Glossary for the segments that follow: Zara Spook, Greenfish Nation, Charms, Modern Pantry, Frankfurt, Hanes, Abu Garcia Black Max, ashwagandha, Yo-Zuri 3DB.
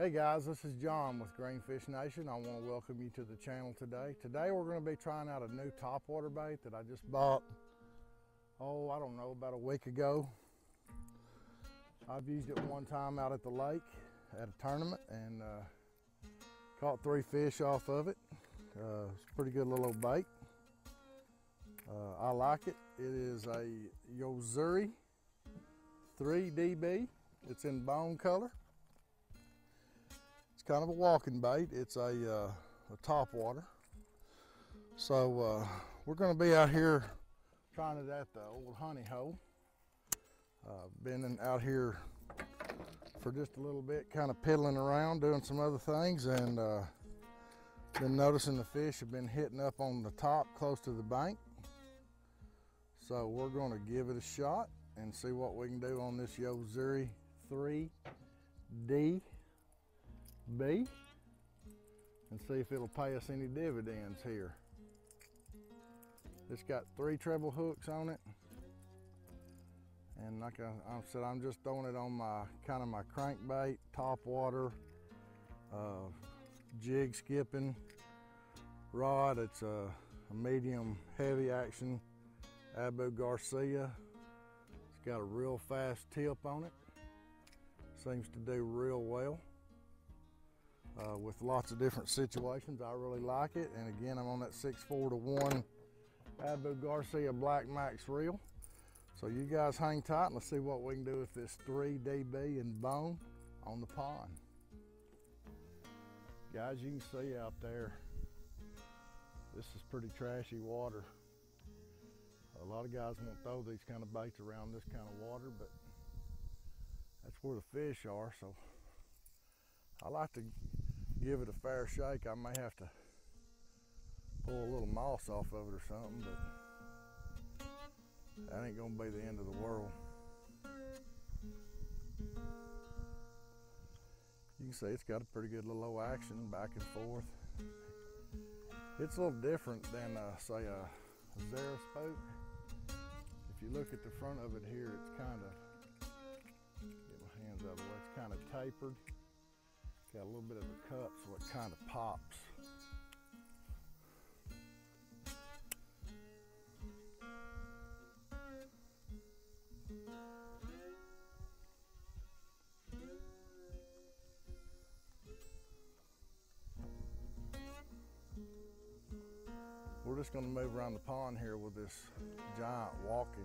Hey guys, this is John with Greenfish Nation. I want to welcome you to the channel today. Today we're going to be trying out a new topwater bait that I just bought, oh, I don't know, about a week ago. I've used it one time out at the lake at a tournament and caught three fish off of it. It's a pretty good little old bait. I like it. It is a Yo-Zuri 3DB. It's in bone color. Kind of a walking bait. It's a topwater. So we're going to be out here trying it at the old honey hole. Been out here for just a little bit, kind of piddling around, doing some other things, and been noticing the fish have been hitting up on the top close to the bank. So we're going to give it a shot and see what we can do on this Yo-Zuri 3DB and see if it'll pay us any dividends here. It's got three treble hooks on it, and like I said, I'm just throwing it on my crankbait, topwater, jig skipping rod. It's a medium heavy action Abu Garcia. It's got a real fast tip on it. Seems to do real well. With lots of different situations. I really like it. And again, I'm on that 6/4 to 1 Abu Garcia Black Max reel. So you guys hang tight and let's see what we can do with this 3DB and bone on the pond. Guys, you can see out there, this is pretty trashy water. A lot of guys won't throw these kind of baits around this kind of water, but that's where the fish are. So I like to give it a fair shake. I may have to pull a little moss off of it or something, but that ain't gonna be the end of the world. You can see it's got a pretty good little old action back and forth. It's a little different than say a Zara Spook. If you look at the front of it here, it's kind of, get my hands out of the way, it's kind of tapered. Got a little bit of a cup, so it kind of pops. We're just going to move around the pond here with this giant walking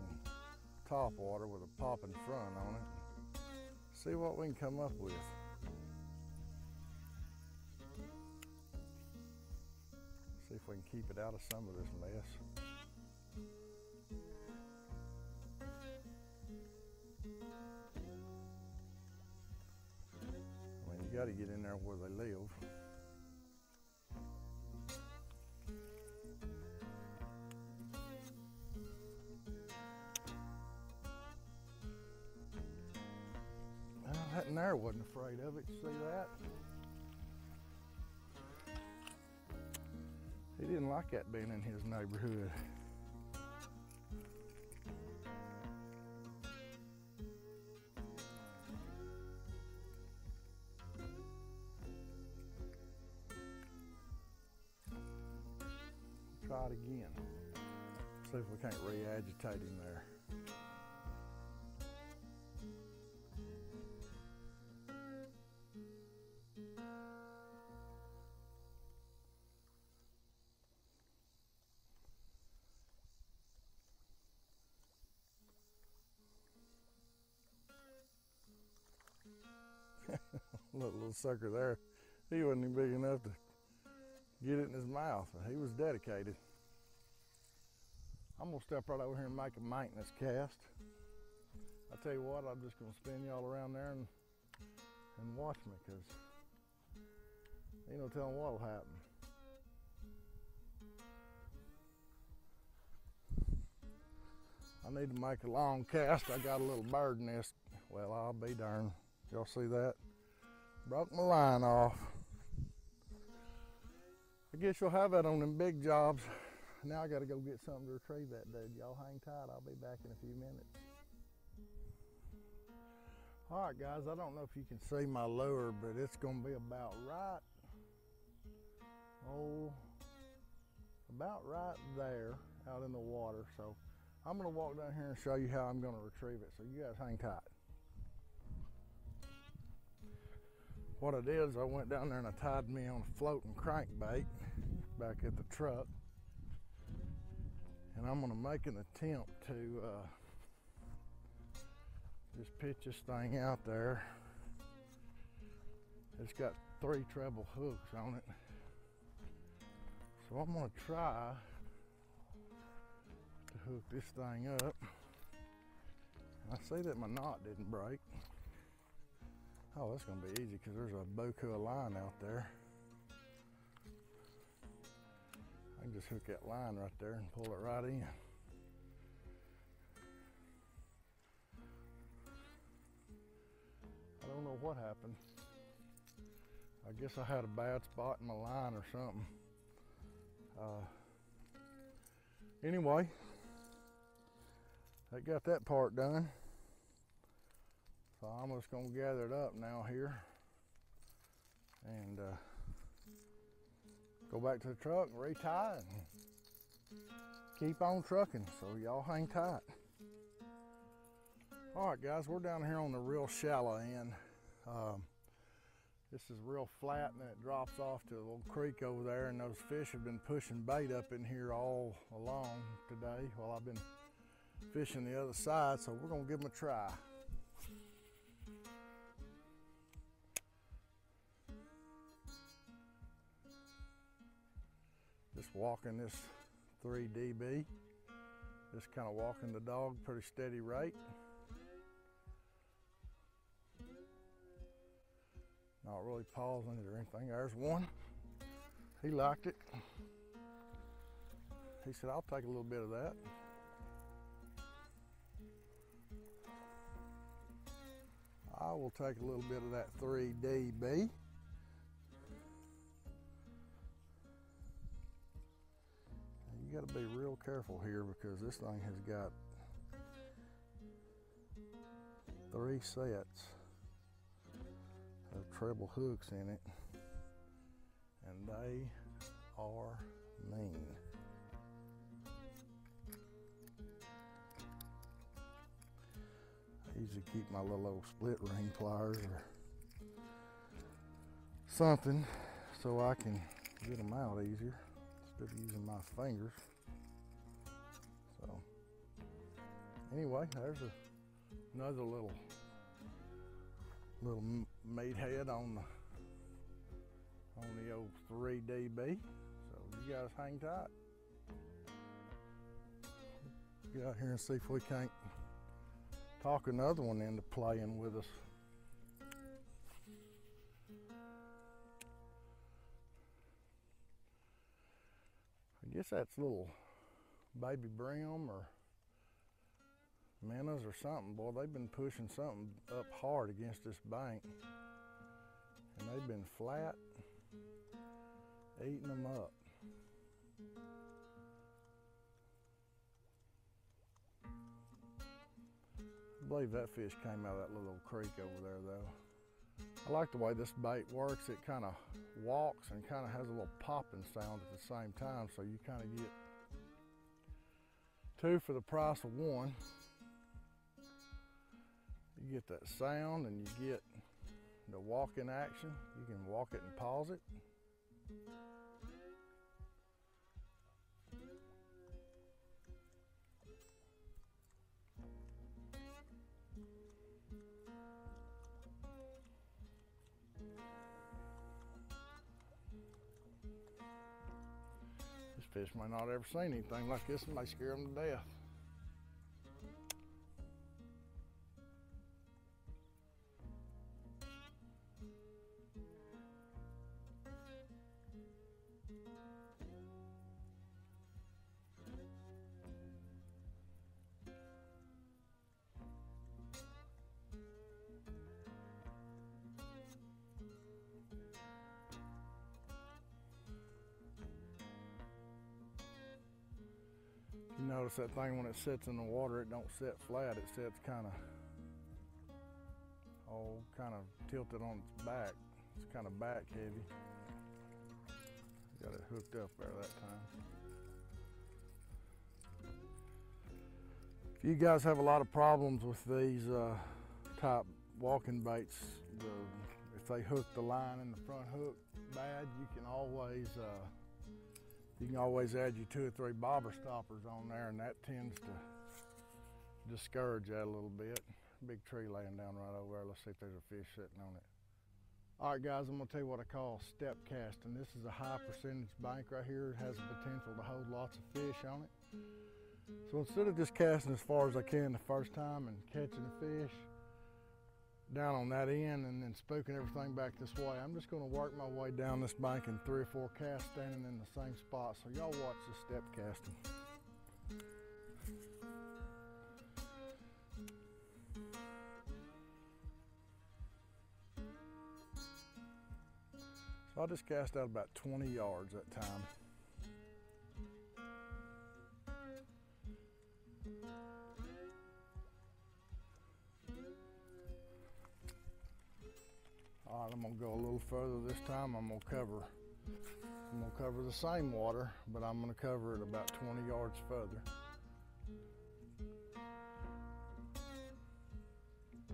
topwater with a popping front on it. See what we can come up with. See if we can keep it out of some of this mess. I mean, you got to get in there where they live. Well, that in there wasn't afraid of it. See that? He didn't like that being in his neighborhood. Try it again. See if we can't re-agitate him there. Little sucker there. He wasn't even big enough to get it in his mouth. He was dedicated. I'm gonna step right over here and make a maintenance cast. I tell you what, I'm just gonna spin y'all around there and watch me, because ain't no telling what'll happen. I need to make a long cast. I got a little bird nest. Well, I'll be darned. Y'all see that? Broke my line off. I guess you'll have that on them big jobs. Now I gotta go get something to retrieve that dude. Y'all hang tight, I'll be back in a few minutes. All right, guys, I don't know if you can see my lure, but it's going to be about right, about right there out in the water. So I'm going to walk down here and show you how I'm going to retrieve it. So you guys hang tight. What I did is I went down there and I tied me on a floating crankbait back at the truck. And I'm going to make an attempt to just pitch this thing out there. It's got 3 treble hooks on it. So I'm going to try to hook this thing up. I see that my knot didn't break. Oh, that's going to be easy because there's a boku of line out there. I can just hook that line right there and pull it right in. I don't know what happened. I guess I had a bad spot in my line or something. Anyway, I got that part done. So I'm just going to gather it up now here and go back to the truck and retie and keep on trucking. So y'all hang tight. All right, guys, we're down here on the real shallow end. This is real flat, and then it drops off to a little creek over there, and those fish have been pushing bait up in here all along today while I've been fishing the other side, so we're going to give them a try. Just walking this 3DB, just kind of walking the dog pretty steady rate. Not really pausing it or anything. There's one. He liked it. He said, I'll take a little bit of that. I will take a little bit of that 3DB. You got to be real careful here because this thing has got 3 sets of treble hooks in it, and they are mean. I usually keep my little old split ring pliers or something so I can get them out easier instead of using my fingers. So anyway, there's another little meathead on the old 3DB. So you guys hang tight. Get out here and see if we can't talk another one into playing with us. I guess that's little baby brim or minnows or something. Boy, they've been pushing something up hard against this bank, and they've been flat eating them up. I believe that fish came out of that little creek over there though. I like the way this bait works. It kind of walks and kind of has a little popping sound at the same time, so you kind of get 2 for the price of 1. You get that sound and you get the walk in action. You can walk it and pause it. This fish may not have ever seen anything like this. It may scare them to death. You notice that thing when it sits in the water, it don't sit flat, it sits kind of all kind of tilted on its back. It's kind of back heavy. Got it hooked up there that time. If you guys have a lot of problems with these type walking baits, if they hook the line in the front hook bad, you can always add your 2 or 3 bobber stoppers on there, and that tends to discourage that a little bit. Big tree laying down right over there. Let's see if there's a fish sitting on it. All right, guys, I'm gonna tell you what I call step casting. This is a high percentage bank right here. It has the potential to hold lots of fish on it. So instead of just casting as far as I can the first time and catching the fish down on that end and then spooking everything back this way, I'm just gonna work my way down this bank in 3 or 4 casts, standing in the same spot. So y'all watch this step casting. So I just cast out about 20 yards that time. All right, I'm gonna go a little further this time. I'm gonna cover the same water, but I'm gonna cover it about 20 yards further.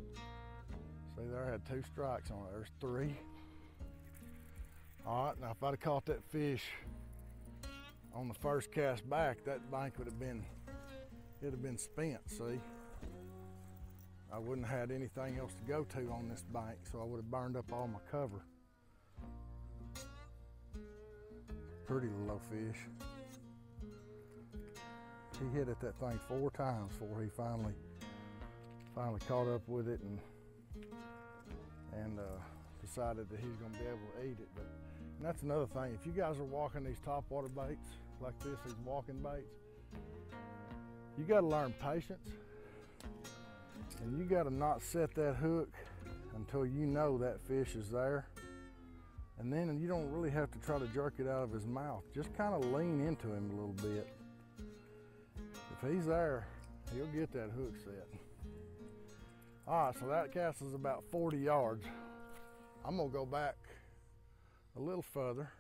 See there, I had 2 strikes on it. There's 3. All right, now if I'd have caught that fish on the first cast back, that bank would have been, it'd have been spent, see? I wouldn't have had anything else to go to on this bank, so I would have burned up all my cover. Pretty little fish. He hit at that thing 4 times before he finally caught up with it and decided that he's gonna be able to eat it. But and that's another thing, if you guys are walking these topwater baits like this, these walking baits, you gotta learn patience, and you gotta not set that hook until you know that fish is there. And then you don't really have to try to jerk it out of his mouth. Just kind of lean into him a little bit. If he's there, he'll get that hook set. All right, so that cast is about 40 yards. I'm gonna go back a little further.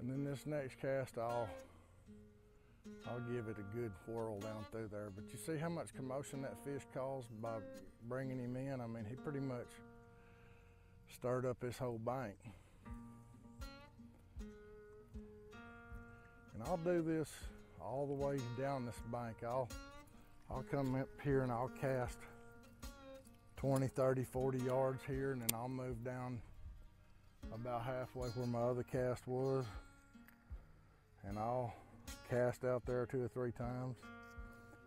And then this next cast, I'll give it a good whirl down through there. But you see how much commotion that fish caused by bringing him in? I mean, he pretty much stirred up this whole bank. And I'll do this all the way down this bank. I'll come up here and I'll cast 20, 30, 40 yards here, and then I'll move down about halfway where my other cast was, and I'll cast out there 2 or 3 times.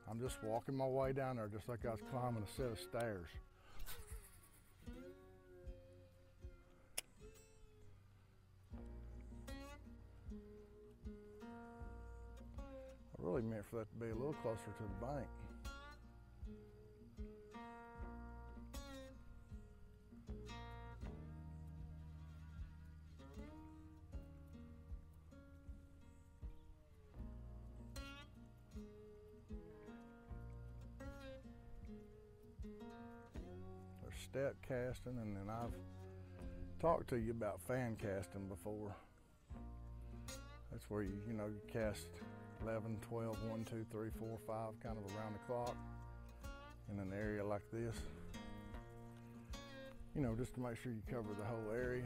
I'm just walking my way down there just like I was climbing a set of stairs. I really meant for that to be a little closer to the bank. There's step casting, and then I've talked to you about fan casting before. That's where you cast 11, 12, 1, 2, 3, 4, 5, kind of around the clock in an area like this. Just to make sure you cover the whole area.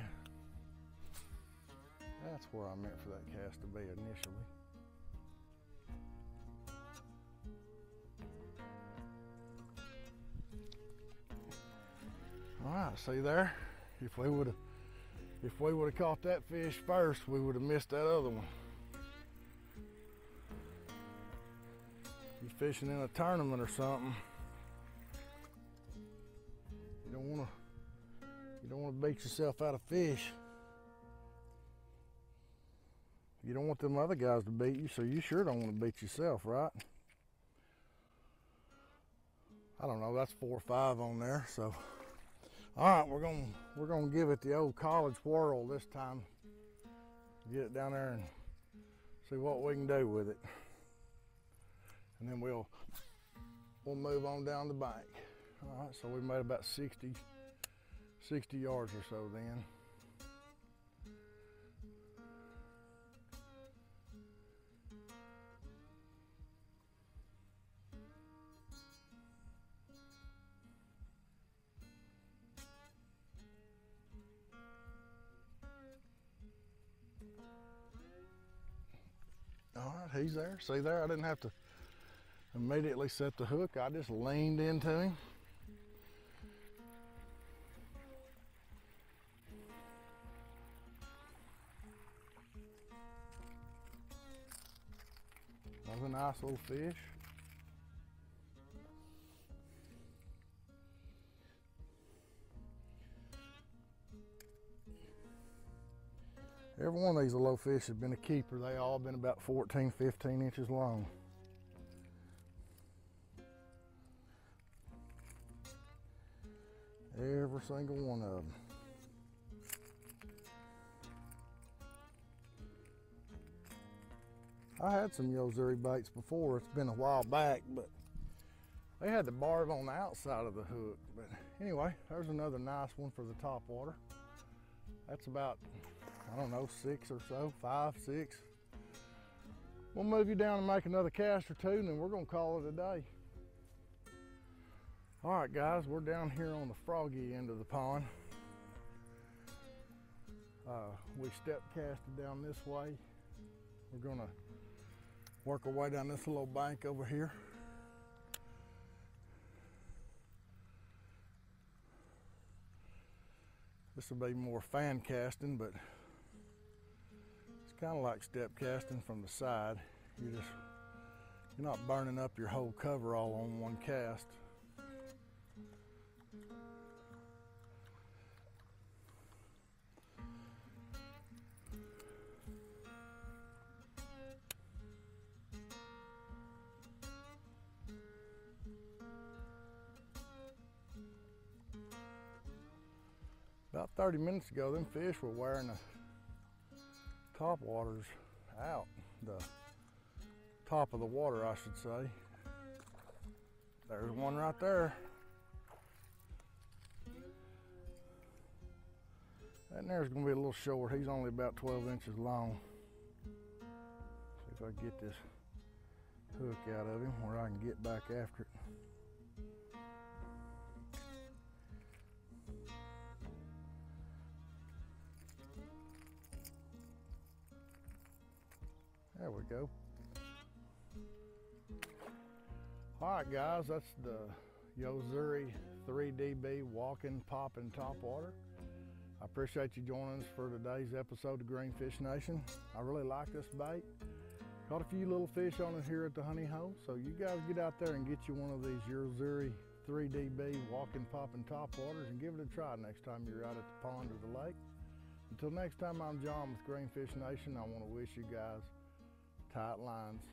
That's where I meant for that cast to be initially. All right, see there? If we would have caught that fish first, we would have missed that other one. You're fishing in a tournament or something, you don't want to beat yourself out of fish. You don't want them other guys to beat you, so you sure don't want to beat yourself, right? I don't know, that's 4 or 5 on there. So all right, we're gonna give it the old college whirl this time, get it down there and see what we can do with it. and then we'll move on down the bank. All right, so we made about 60 yards or so then. He's there. See there, I didn't have to immediately set the hook. I just leaned into him. That was a nice little fish. Every one of these little fish has been a keeper. They all been about 14, 15 inches long. Every single one of them. I had some Yo-Zuri baits before. It's been a while back, but they had the barb on the outside of the hook. But anyway, there's another nice one for the top water. That's about, I don't know, six or so, five, six. We'll move you down and make another cast or two, and then we're gonna call it a day. All right, guys, we're down here on the froggy end of the pond. We step casted down this way. We're gonna work our way down this little bank over here. This will be more fan casting, but it's kind of like step casting from the side. You're not burning up your whole cover all on one cast. About 30 minutes ago, them fish were wearing the top waters out, the top of the water, I should say. There's one right there. That there's gonna be a little short. He's only about 12 inches long. See if I can get this hook out of him where I can get back after it. There we go. All right, guys, that's the Yo-Zuri 3DB walking, popping topwater. I appreciate you joining us for today's episode of Greenfish Nation. I really like this bait. Caught a few little fish on it here at the honey hole, so you guys get out there and get you one of these Yo-Zuri 3DB walking, popping topwaters and give it a try next time you're out at the pond or the lake. Until next time, I'm John with Greenfish Nation. I want to wish you guys tight lines.